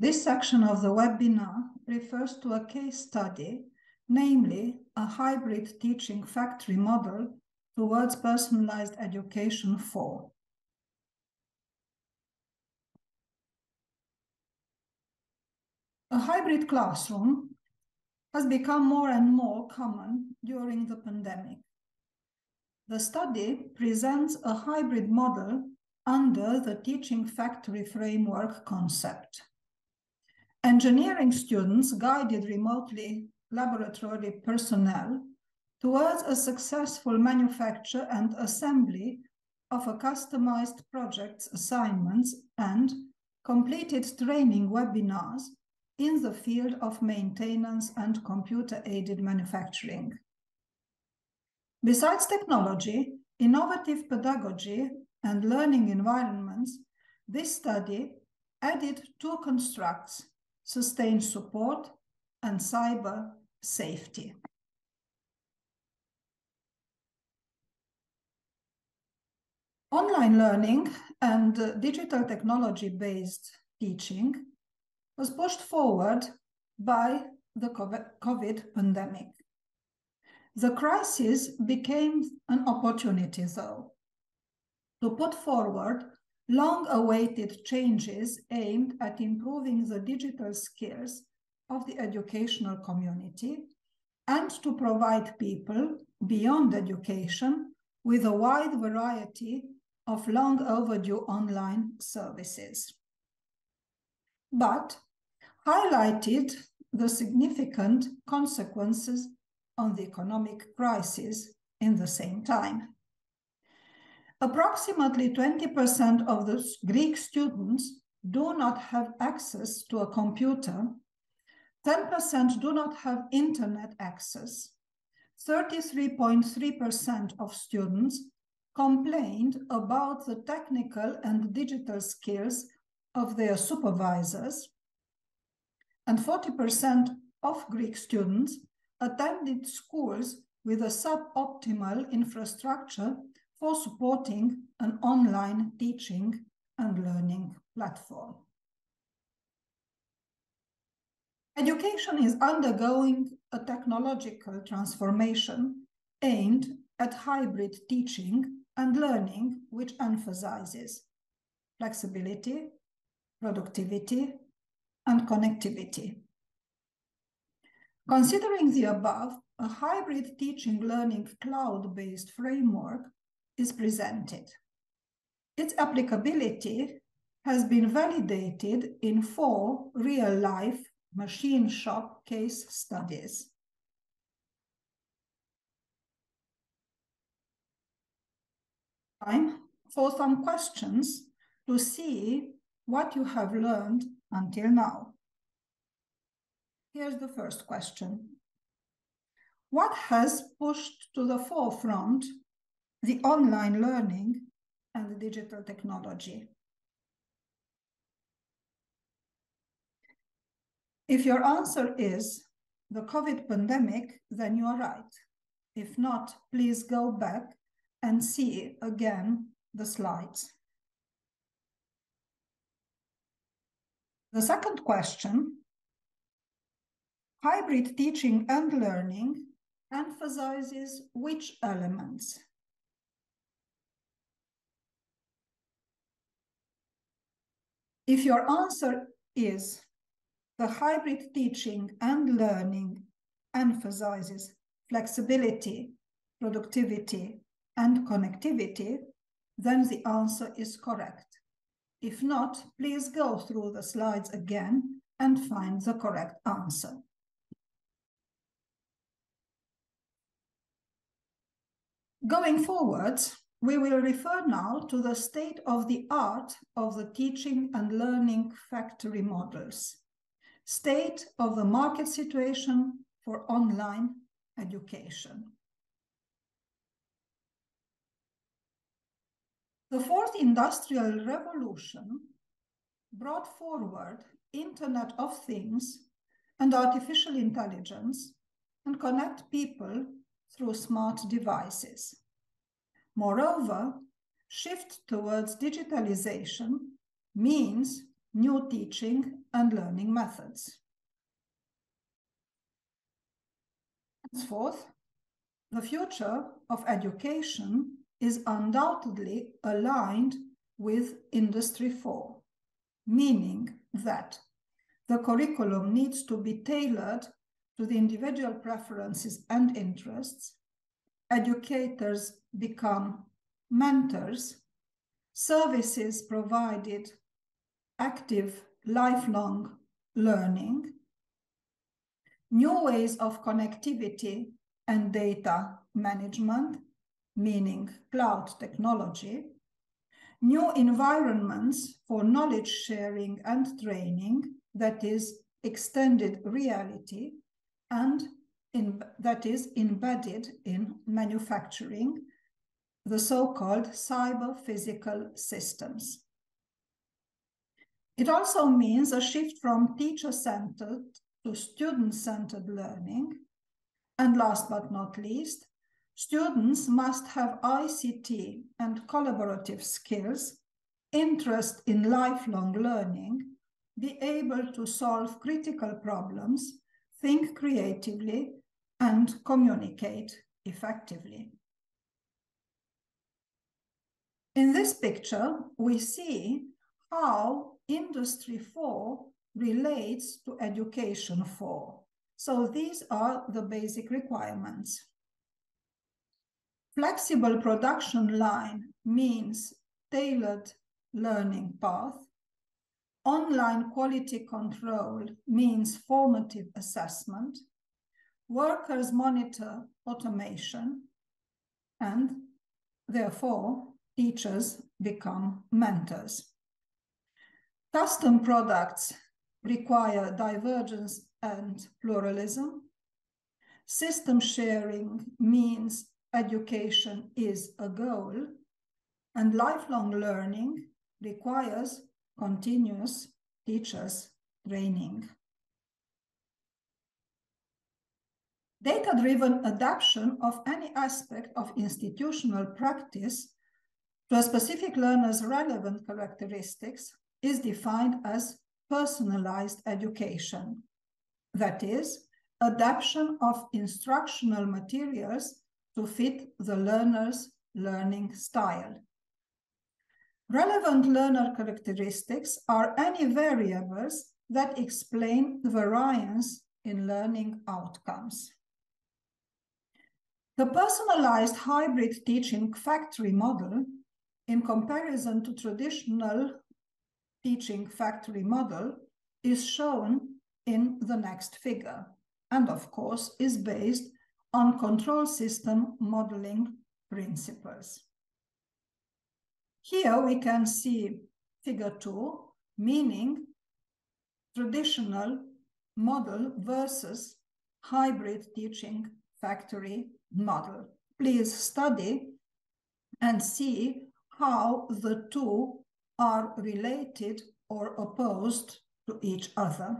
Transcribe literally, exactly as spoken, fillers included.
This section of the webinar refers to a case study, namely a hybrid teaching factory model towards personalized education for. A hybrid classroom has become more and more common during the pandemic. The study presents a hybrid model under the teaching factory framework concept. Engineering students guided remotely laboratory personnel towards a successful manufacture and assembly of a customized project's assignments and completed training webinars in the field of maintenance and computer-aided manufacturing. Besides technology, innovative pedagogy, and learning environments, this study added two constructs: sustained support and cyber safety. Online learning and digital technology-based teaching was pushed forward by the COVID pandemic. The crisis became an opportunity, though, to put forward long-awaited changes aimed at improving the digital skills of the educational community and to provide people beyond education with a wide variety of long-overdue online services. But highlighted the significant consequences on the economic crisis in the same time. Approximately twenty percent of the Greek students do not have access to a computer, ten percent do not have internet access, thirty-three point three percent of students complained about the technical and digital skills of their supervisors, and forty percent of Greek students attended schools with a suboptimal infrastructure for supporting an online teaching and learning platform. Education is undergoing a technological transformation aimed at hybrid teaching and learning, which emphasizes flexibility, productivity, and connectivity. Considering the above, a hybrid teaching-learning cloud-based framework is presented. Its applicability has been validated in four real-life machine shop case studies. Time for some questions to see what you have learned until now. Here's the first question. What has pushed to the forefront the online learning and digital technology? If your answer is the COVID pandemic, then you are right. If not, please go back and see again the slides. The second question, hybrid teaching and learning emphasizes which elements? If your answer is the hybrid teaching and learning emphasizes flexibility, productivity, and connectivity, then the answer is correct. If not, please go through the slides again and find the correct answer. Going forwards, we will refer now to the state of the art of the teaching and learning factory models, state of the market situation for online education. The fourth industrial revolution brought forward Internet of Things and artificial intelligence and connect people through smart devices. Moreover, shift towards digitalization means new teaching and learning methods. Henceforth, the future of education is undoubtedly aligned with Industry four, meaning that the curriculum needs to be tailored to the individual preferences and interests, educators become mentors, services provided active lifelong learning, new ways of connectivity and data management, meaning cloud technology, new environments for knowledge sharing and training, that is extended reality, and in, that is embedded in manufacturing, the so-called cyber-physical systems. It also means a shift from teacher-centered to student-centered learning. And last but not least, students must have I C T and collaborative skills, interest in lifelong learning, be able to solve critical problems, think creatively, and communicate effectively. In this picture, we see how Industry four relates to Education four. So these are the basic requirements. Flexible production line means tailored learning path. Online quality control means formative assessment. Workers monitor automation, and therefore teachers become mentors. Custom products require divergence and pluralism. System sharing means education is a goal, and lifelong learning requires continuous teachers' training. Data-driven adaptation of any aspect of institutional practice to a specific learner's relevant characteristics is defined as personalized education, that is, adaptation of instructional materials to fit the learner's learning style. Relevant learner characteristics are any variables that explain the variance in learning outcomes. The personalized hybrid teaching factory model, in comparison to traditional teaching factory model, is shown in the next figure, and of course is based on control system modeling principles. Here we can see figure two, meaning traditional model versus hybrid teaching factory model. Please study and see how the two are related or opposed to each other.